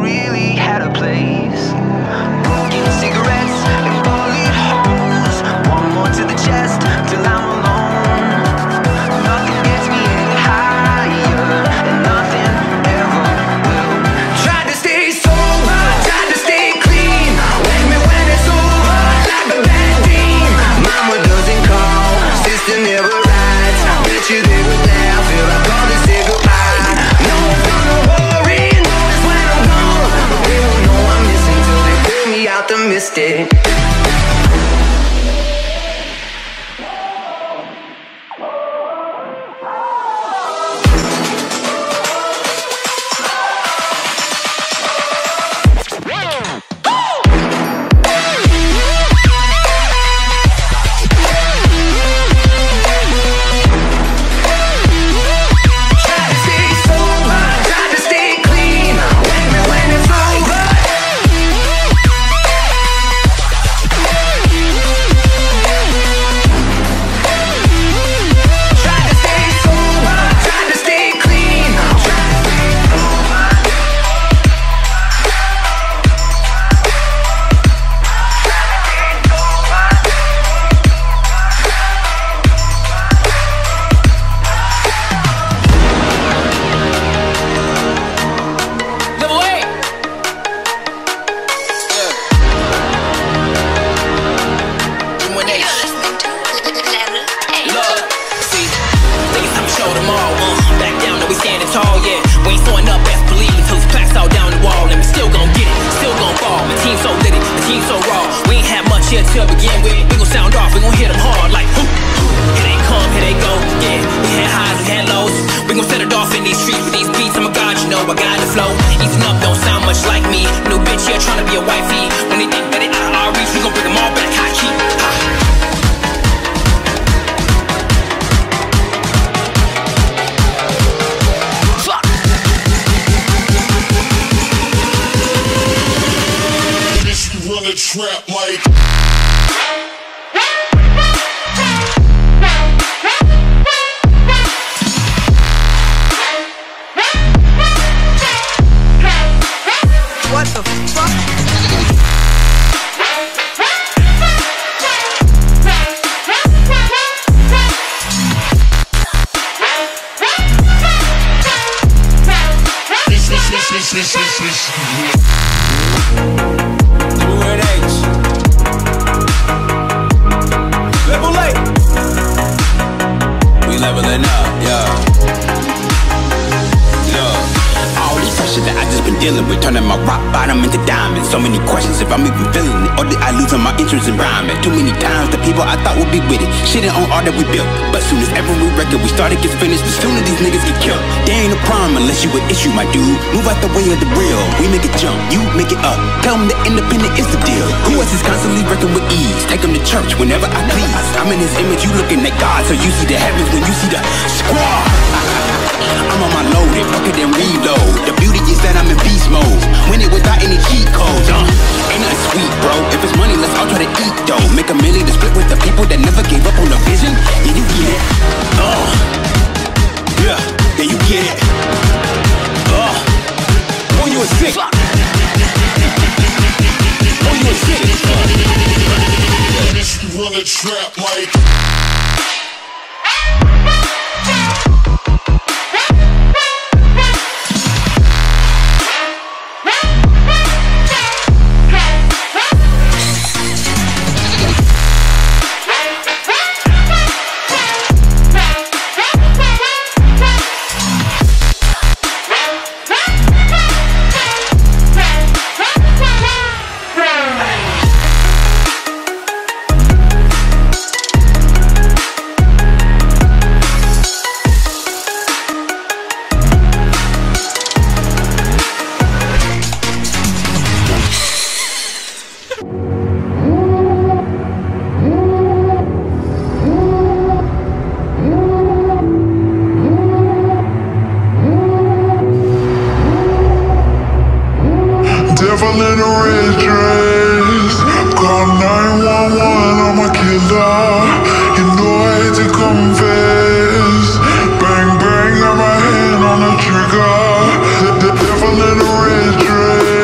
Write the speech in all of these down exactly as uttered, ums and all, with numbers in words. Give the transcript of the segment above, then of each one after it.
really had a place. Broken cigarettes and bullet holes, one more to the chest till I'm alone. Nothing gets me any higher, and nothing ever will. Tried to stay sober, tried to stay clean. Wake me when it's over, like a bad dream. Mama doesn't call, sister never writes. I bet you they would laugh if I called to say goodbye. No one's gonna worry, no one's when I'm gone, but they won't know I'm missing till they pull me out the mystic. Bang, bang on my hand on the trigger. The devil in a red dress.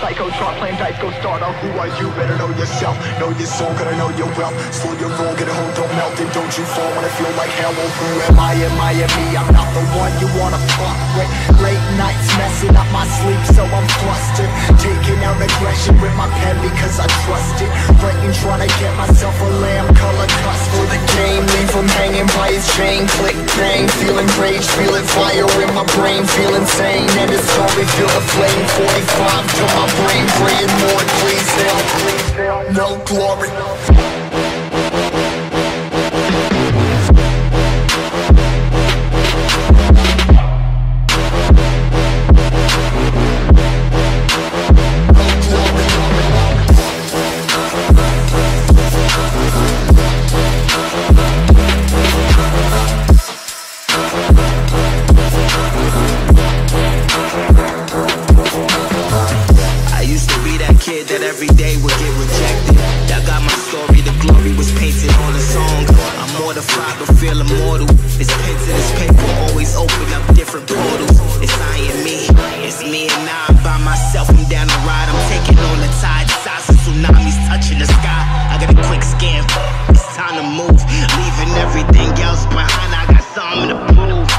psycho, try playing dice, go start off. Who are you? Better know yourself. Know your soul, gotta know your wealth. Slow your roll, get a hold, don't melt, and don't you fall when I feel like hell. Oh, who am I? Am I at me? I'm not the one you wanna fuck with. Late nights messing up my sleep, so I'm flustered. Taking out aggression with my pen because I trust it. Writing, trying to get myself a lamb color cuss for the game. Leave him hanging by his chain, click bang. Feeling rage, feeling fire in my brain, feel insane. And it's all we feel the flame. Forty-five till my brain praying, Lord, please help. No glory. Every day would get rejected. That got my story, the glory was painted on a song. I'm mortified but feel immortal. This pen to this paper always open up different portals. It's I and me, it's me and I. By myself, I'm down the ride, I'm taking on the tide. Size of tsunamis touching the sky. I got a quick scan, it's time to move. Leaving everything else behind, I got something to prove.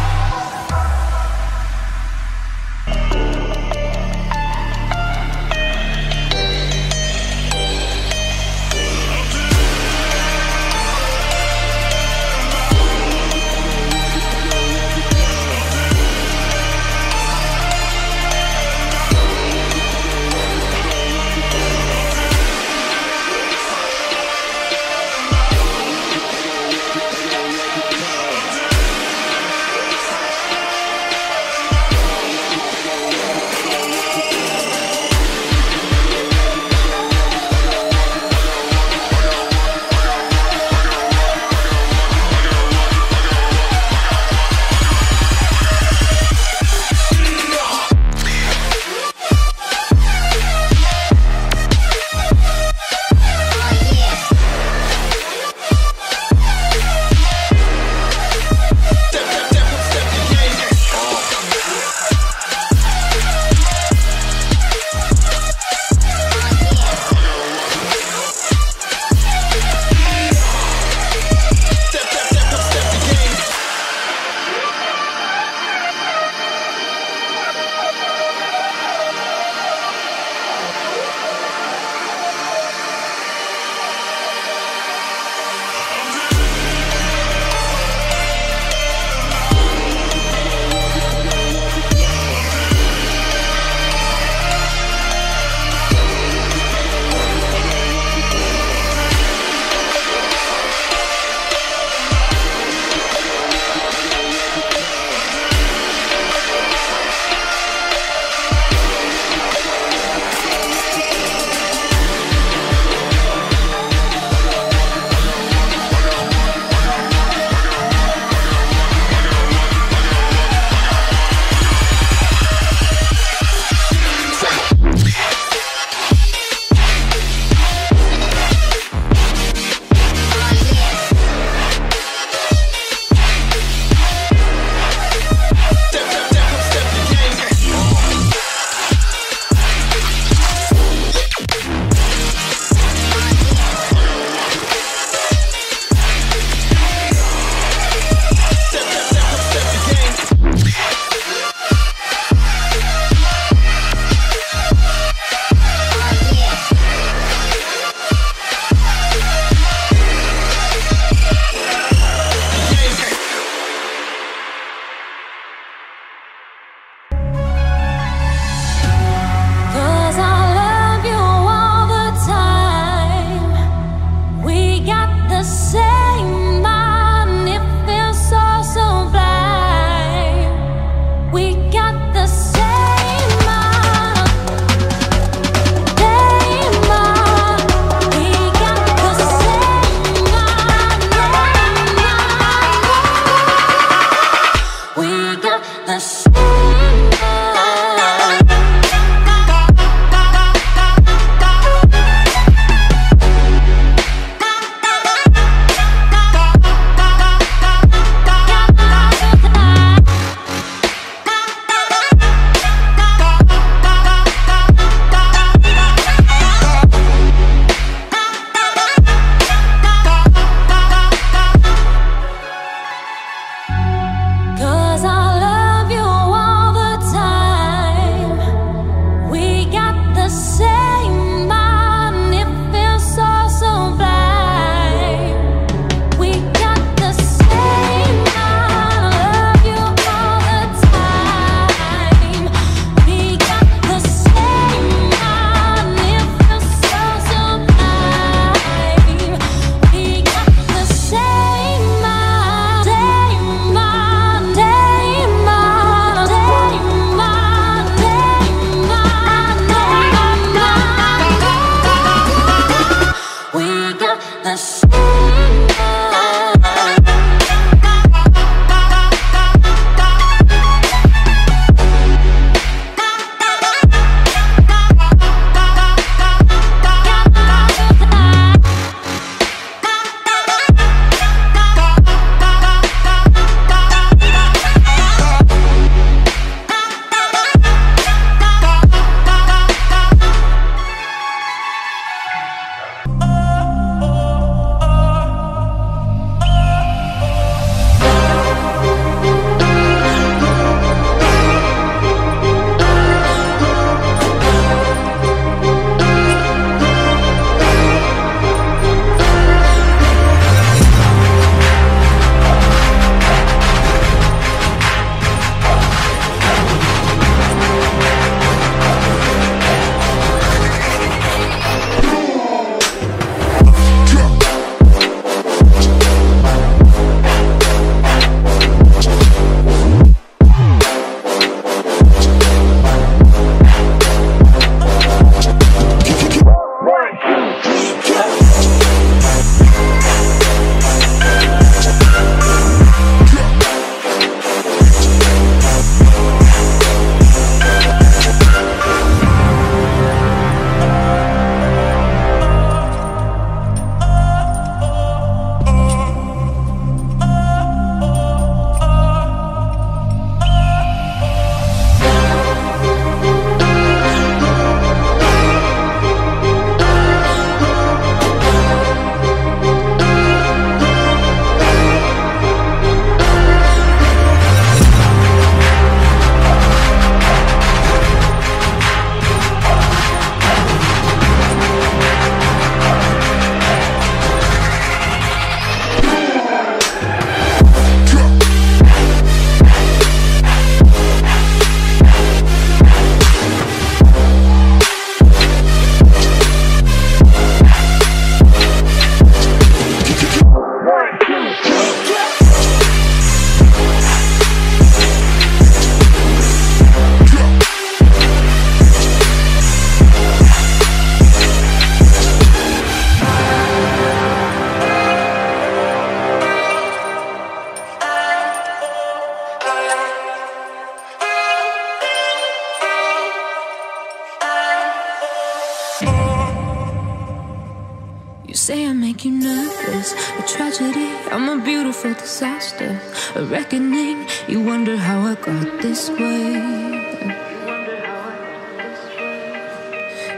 say I make you nervous. A tragedy, I'm a beautiful disaster. A reckoning, you wonder how I got this way.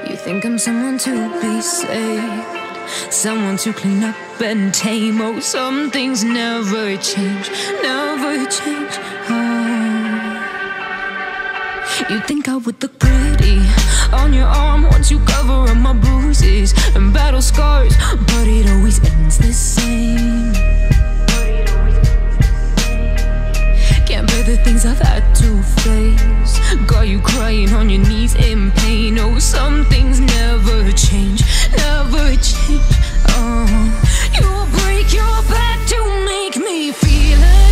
You think I'm someone to be saved, someone to clean up and tame. Oh, some things never change, never change. Oh. You think I would look pretty on your arm once you cover up my bruises and battle scars, but it always ends the same. Can't bear the things I've had to face, got you crying on your knees in pain. Oh, some things never change, never change. Oh, you break your back to make me feel again.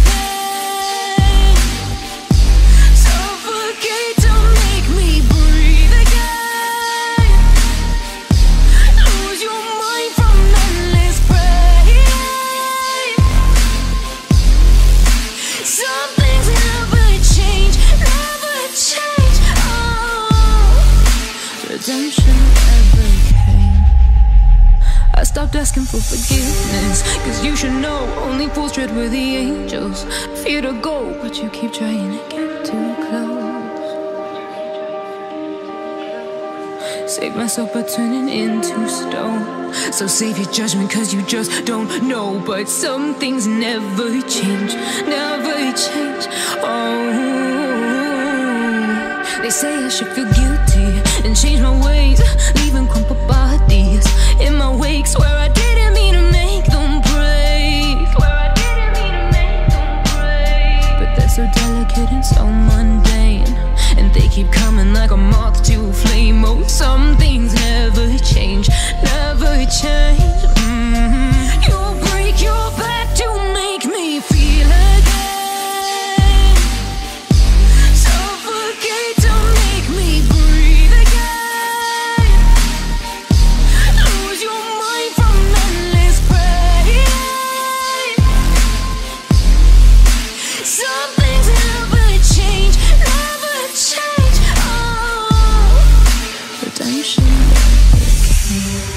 Stopped asking for forgiveness, cause you should know only fools tread with the angels. Fear to go, but you keep trying to get too close. Save myself by turning into stone, so save your judgment cause you just don't know. But some things never change, never change. Oh, they say I should feel guilty and change my ways, leaving crumpled bodies in my wakes where I didn't mean to make them break, where I didn't mean to make them break. But they're so delicate and so mundane, and they keep coming like a moth to a flame. Oh, some things never change, never change. Mm-hmm. You break your back to make me feel again, suffocate to make me breathe. Redemption.